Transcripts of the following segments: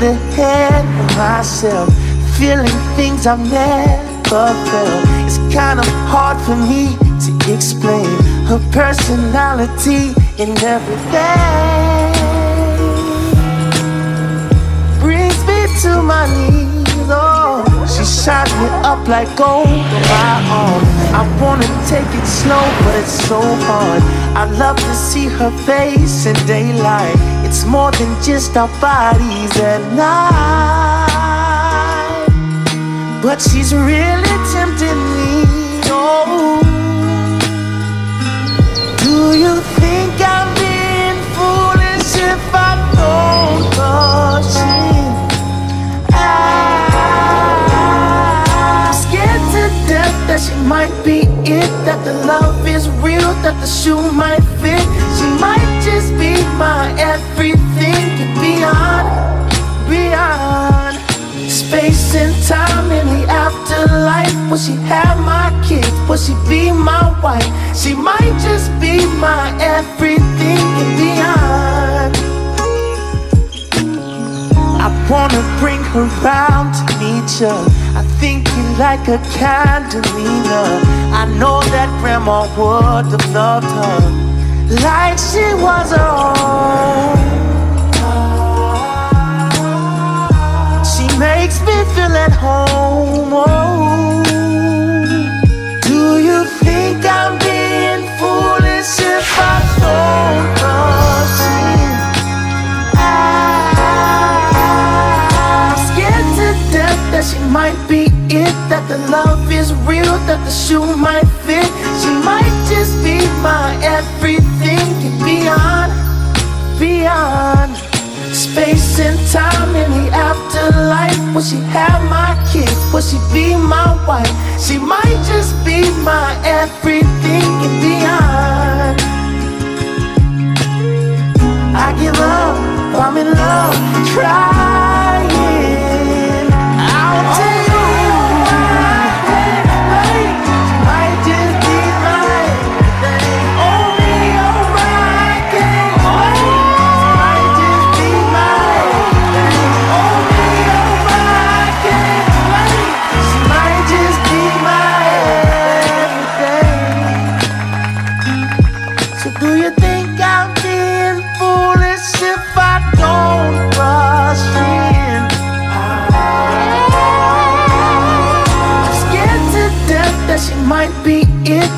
get ahead of myself, feeling things I've never felt. It's kind of hard for me to explain her personality in everything. Brings me to my knees, oh, she shot me up like gold on my arm. I wanna take it slow, but it's so hard. I love to see her face in daylight. It's more than just our bodies at night, but she's really tempting me, oh. Do you think I'm being foolish if I don't push in? I'm scared to death that she might be it, that the love is real, that the shoe might fit. She might just be my everything, beyond space and time in the afterlife. Will she have my kids? Will she be my wife? She might just be my everything and beyond. I wanna bring her round to meet ya. I think you like a candelina. I know that grandma would have loved her like she was her own. She makes me feel at home, oh. Do you think I'm being foolish if I don't rush in? I'm scared to death that she might be it, that the love is real, that the shoe might fit. She might just be my everything and beyond space and time in the afterlife. Will she have my kids? Will she be my wife? She might just be my everything and beyond. I give up, I'm in love, trying. I'll take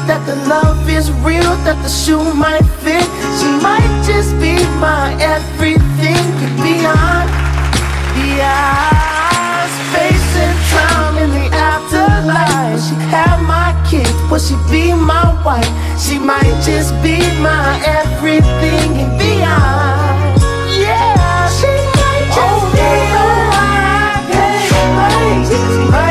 that the love is real, that the shoe might fit. She might just be my everything, beyond space and time in the afterlife. Will she have my kids? Will she be my wife? She might just be my everything and beyond. Yeah, she might just be my wife. She might just be my.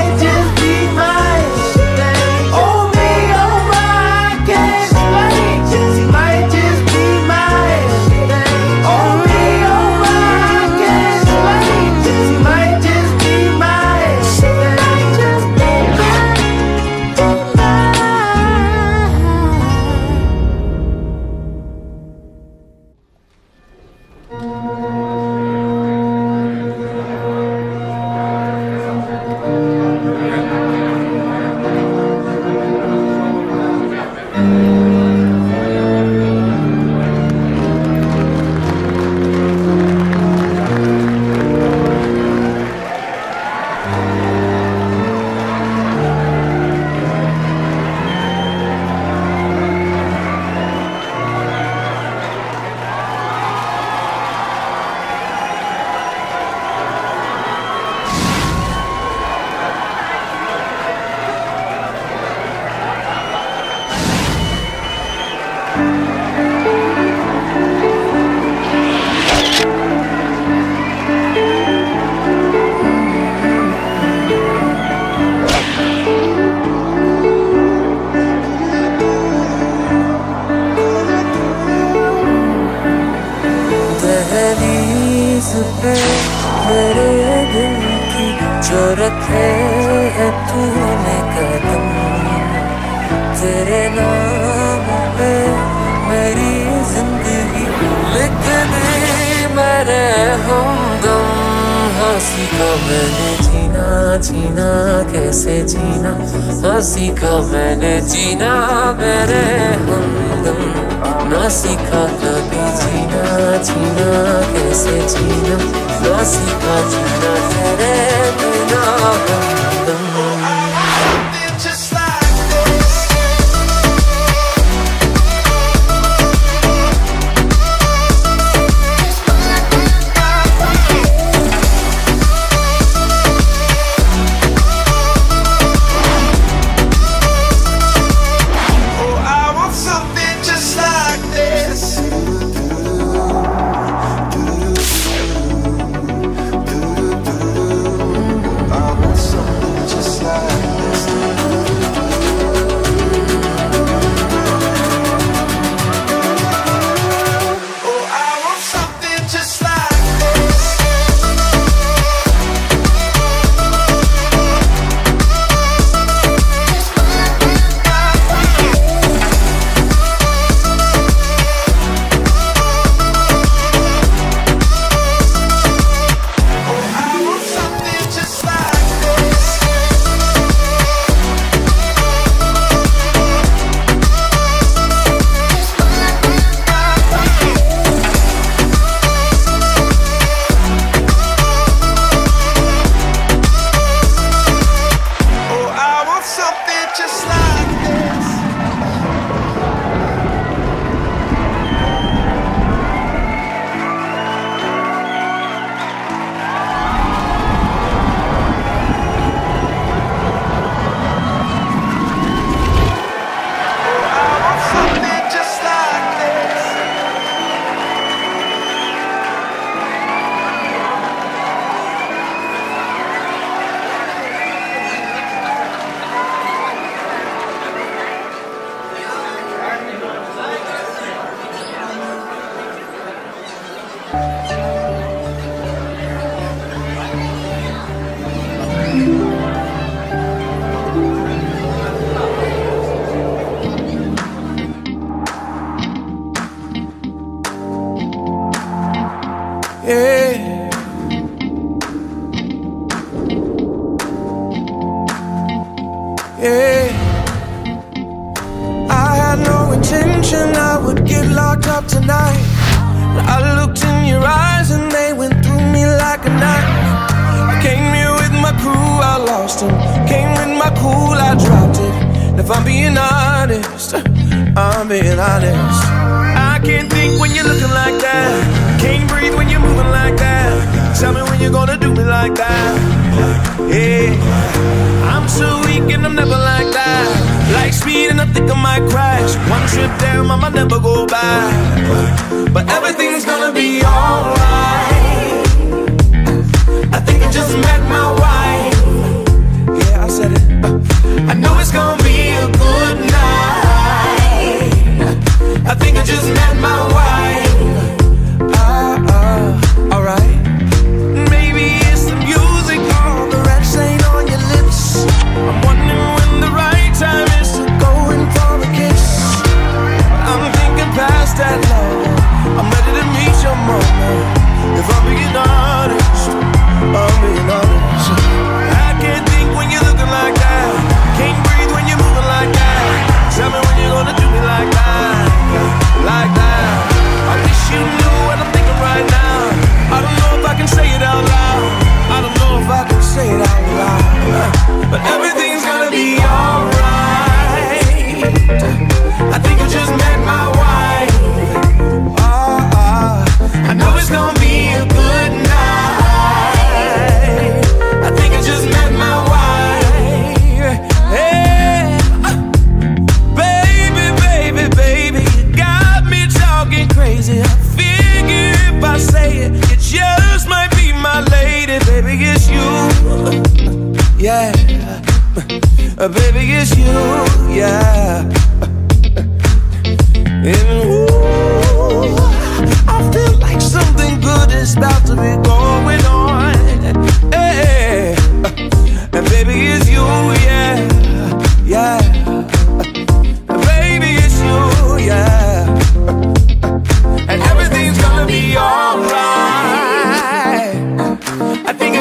मैंने जीना जीना कैसे जीना, ना सीखा मैंने जीना मेरे हमदम, ना सीखा कभी जीना जीना कैसे जीना, ना सीखा जीना तेरे बिना हमदम।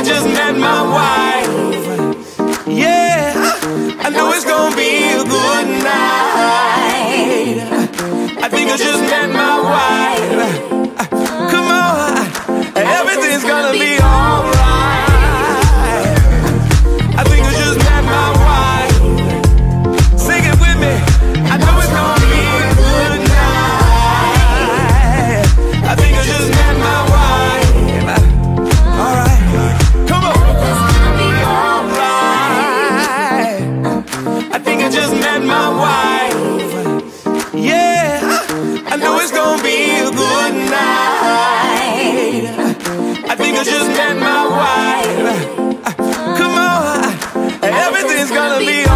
Just met my just met my wife. Come on, everything's gonna be alright. I think I just met my wife. Sing it with me. I know it's gonna be a good night. I think I just met my wife. Alright, come on. It's gonna be alright. I think I just met my wife. Yeah. I know it's gonna be a good night. I think I just met my wife. Come on, everything's gonna be alright.